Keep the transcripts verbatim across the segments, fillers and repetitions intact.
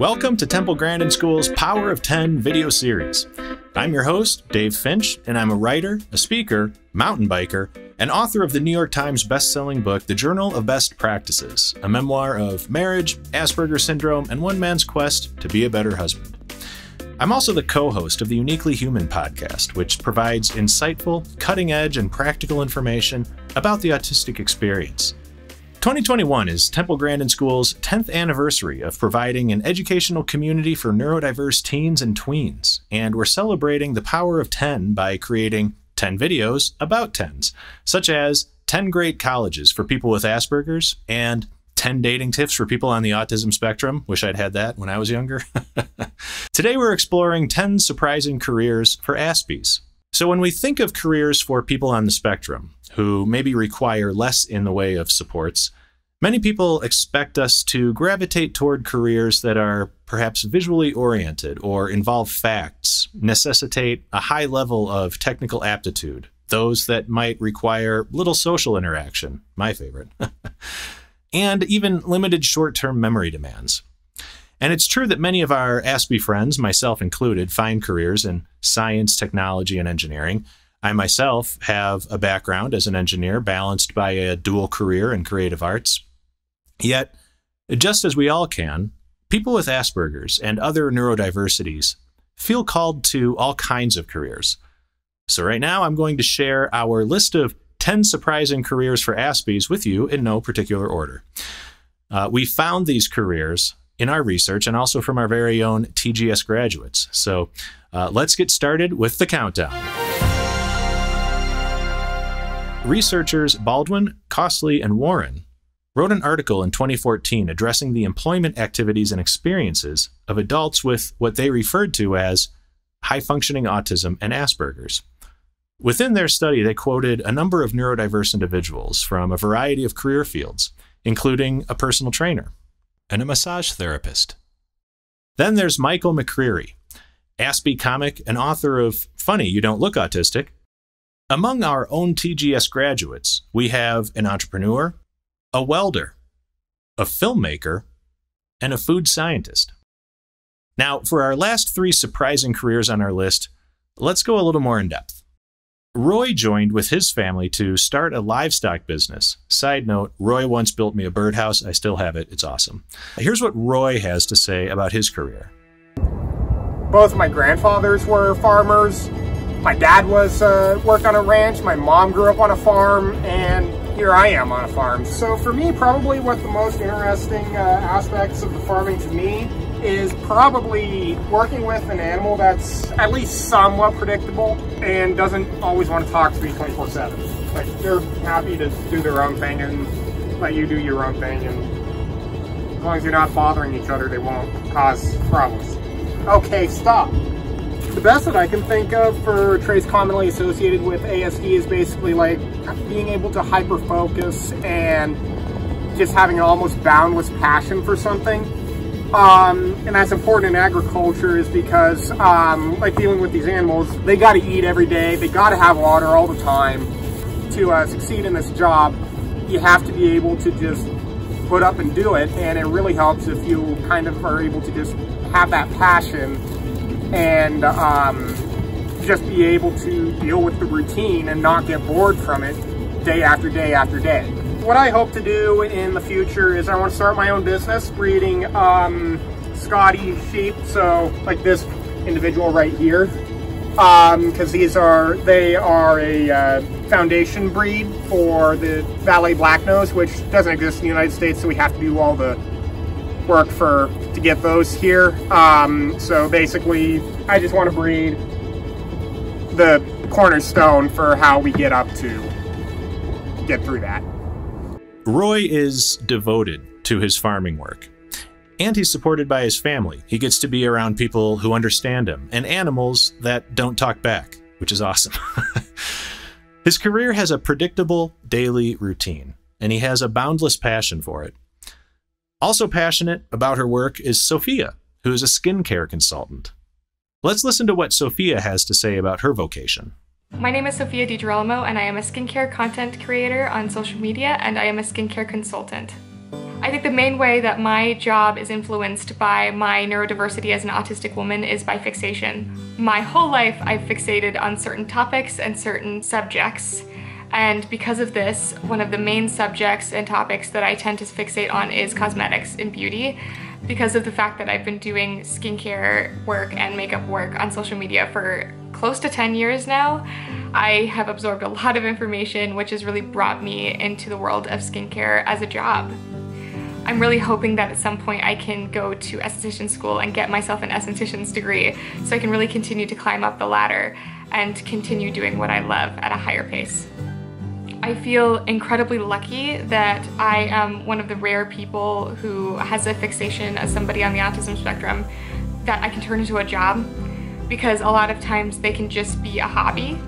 Welcome to Temple Grandin School's Power of ten video series. I'm your host, Dave Finch, and I'm a writer, a speaker, mountain biker, and author of the New York Times best-selling book, The Journal of Best Practices, a memoir of marriage, Asperger's syndrome, and one man's quest to be a better husband. I'm also the co-host of the Uniquely Human podcast, which provides insightful, cutting-edge, and practical information about the autistic experience. twenty twenty-one is Temple Grandin School's tenth anniversary of providing an educational community for neurodiverse teens and tweens, and we're celebrating the power of ten by creating ten videos about tens, such as ten great colleges for people with Asperger's and ten dating tips for people on the autism spectrum. Wish I'd had that when I was younger. Today we're exploring ten surprising careers for Aspies. So when we think of careers for people on the spectrum, who maybe require less in the way of supports, many people expect us to gravitate toward careers that are perhaps visually oriented or involve facts, necessitate a high level of technical aptitude, those that might require little social interaction, my favorite, and even limited short-term memory demands. And it's true that many of our Aspie friends, myself included, find careers in science, technology, and engineering. I myself have a background as an engineer balanced by a dual career in creative arts. Yet, just as we all can, people with Asperger's and other neurodiversities feel called to all kinds of careers. So right now, I'm going to share our list of ten surprising careers for Aspies with you in no particular order. Uh, we found these careers in our research and also from our very own T G S graduates. So uh, let's get started with the countdown. Researchers Baldwin, Costley, and Warren wrote an article in twenty fourteen addressing the employment activities and experiences of adults with what they referred to as high-functioning autism and Asperger's. Within their study, they quoted a number of neurodiverse individuals from a variety of career fields, including a personal trainer and a massage therapist. Then there's Michael McCreary, Aspie comic and author of Funny, You Don't Look Autistic. Among our own T G S graduates, we have an entrepreneur, a welder, a filmmaker, and a food scientist. Now, for our last three surprising careers on our list, let's go a little more in depth. Roy joined with his family to start a livestock business. Side note, Roy once built me a birdhouse. I still have it. It's awesome. Here's what Roy has to say about his career. Both my grandfathers were farmers. My dad was uh, worked on a ranch. My mom grew up on a farm, and here I am on a farm. So for me, probably what the most interesting uh, aspects of the farming to me is probably working with an animal that's at least somewhat predictable and doesn't always want to talk to me twenty-four seven. Like, they're happy to do their own thing and let you do your own thing, and as long as you're not bothering each other, they won't cause problems. Okay, stop. The best that I can think of for traits commonly associated with A S D is basically like being able to hyper-focus and just having an almost boundless passion for something. Um, and that's important in agriculture is because, um, like dealing with these animals, they got to eat every day. They got to have water all the time. To uh, succeed in this job, you have to be able to just put up and do it. And it really helps if you kind of are able to just have that passion and um, just be able to deal with the routine and not get bored from it day after day after day. What I hope to do in the future is I want to start my own business breeding um, Scotty sheep, so like this individual right here, because um, these are, they are a uh, foundation breed for the Valley Blacknose, which doesn't exist in the United States, so we have to do all the work for to get those here. Um, so basically, I just want to breed the cornerstone for how we get up to get through that. Roy is devoted to his farming work, and he's supported by his family. He gets to be around people who understand him and animals that don't talk back, which is awesome. His career has a predictable daily routine, and he has a boundless passion for it. Also passionate about her work is Sophia, who is a skincare consultant. Let's listen to what Sophia has to say about her vocation. My name is Sophia DiGirolamo, and I am a skincare content creator on social media, and I am a skincare consultant. I think the main way that my job is influenced by my neurodiversity as an autistic woman is by fixation. My whole life I've fixated on certain topics and certain subjects, and because of this, one of the main subjects and topics that I tend to fixate on is cosmetics and beauty, because of the fact that I've been doing skincare work and makeup work on social media for close to ten years now. I have absorbed a lot of information, which has really brought me into the world of skincare as a job. I'm really hoping that at some point I can go to esthetician school and get myself an esthetician's degree so I can really continue to climb up the ladder and continue doing what I love at a higher pace. I feel incredibly lucky that I am one of the rare people who has a fixation as somebody on the autism spectrum that I can turn into a job, because a lot of times they can just be a hobby,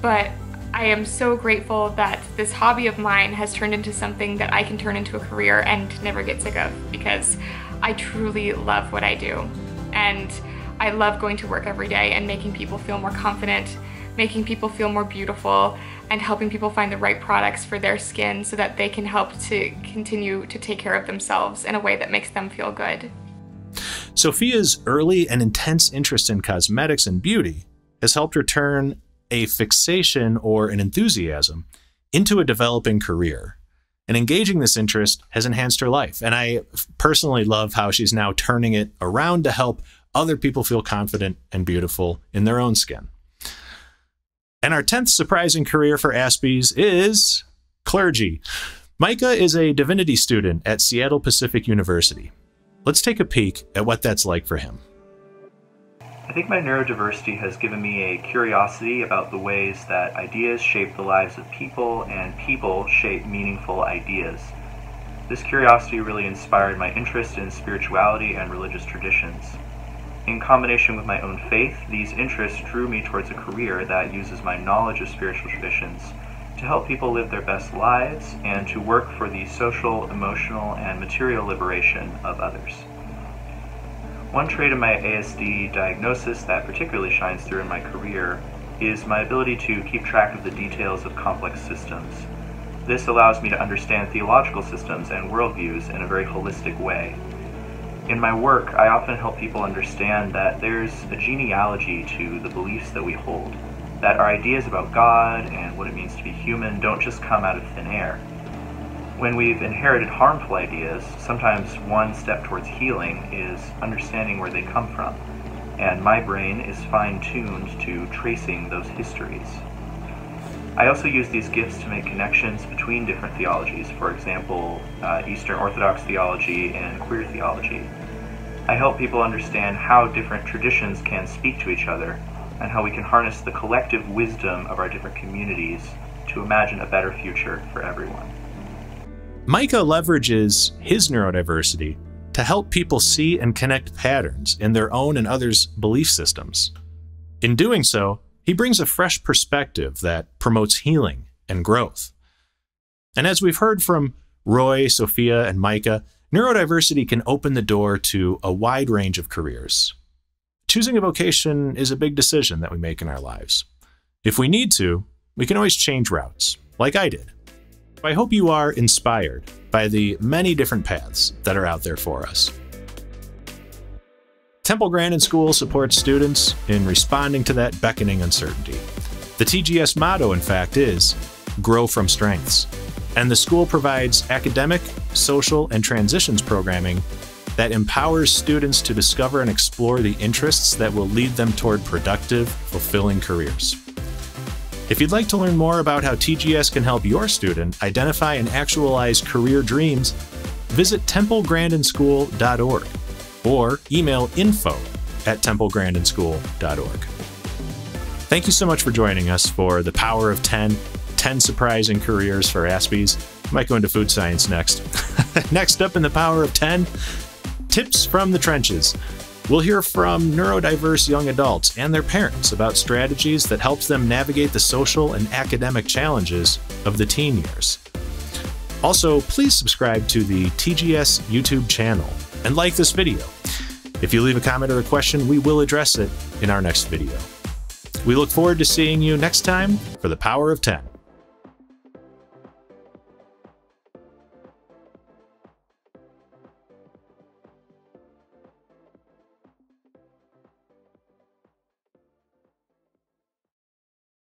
but I am so grateful that this hobby of mine has turned into something that I can turn into a career and never get sick of, because I truly love what I do. And I love going to work every day and making people feel more confident, making people feel more beautiful, and helping people find the right products for their skin so that they can help to continue to take care of themselves in a way that makes them feel good. Sophia's early and intense interest in cosmetics and beauty has helped her turn a fixation or an enthusiasm into a developing career. And engaging this interest has enhanced her life. And I personally love how she's now turning it around to help other people feel confident and beautiful in their own skin. And our tenth surprising career for Aspies is clergy. Micah is a divinity student at Seattle Pacific University. Let's take a peek at what that's like for him. I think my neurodiversity has given me a curiosity about the ways that ideas shape the lives of people and people shape meaningful ideas. This curiosity really inspired my interest in spirituality and religious traditions. In combination with my own faith, these interests drew me towards a career that uses my knowledge of spiritual traditions to help people live their best lives and to work for the social, emotional, and material liberation of others. One trait of my A S D diagnosis that particularly shines through in my career is my ability to keep track of the details of complex systems. This allows me to understand theological systems and worldviews in a very holistic way. In my work, I often help people understand that there's a genealogy to the beliefs that we hold, that our ideas about God and what it means to be human don't just come out of thin air. When we've inherited harmful ideas, sometimes one step towards healing is understanding where they come from, and my brain is fine-tuned to tracing those histories. I also use these gifts to make connections between different theologies, for example, uh, Eastern Orthodox theology and queer theology. I help people understand how different traditions can speak to each other, and how we can harness the collective wisdom of our different communities to imagine a better future for everyone. Micah leverages his neurodiversity to help people see and connect patterns in their own and others' belief systems. In doing so, he brings a fresh perspective that promotes healing and growth. And as we've heard from Roy, Sophia, and Micah, neurodiversity can open the door to a wide range of careers. Choosing a vocation is a big decision that we make in our lives. If we need to, we can always change routes, like I did. I hope you are inspired by the many different paths that are out there for us. Temple Grandin School supports students in responding to that beckoning uncertainty. The T G S motto, in fact, is grow from strengths. And the school provides academic, social, and transitions programming that empowers students to discover and explore the interests that will lead them toward productive, fulfilling careers. If you'd like to learn more about how T G S can help your student identify and actualize career dreams, visit temple grandin school dot org or email info at temple grandin school dot org. Thank you so much for joining us for The Power of ten, ten Surprising Careers for Aspies. I might go into food science next. Next up in The Power of ten, tips from the trenches. We'll hear from neurodiverse young adults and their parents about strategies that helps them navigate the social and academic challenges of the teen years. Also, please subscribe to the T G S YouTube channel and like this video. If you leave a comment or a question, we will address it in our next video. We look forward to seeing you next time for The Power of ten.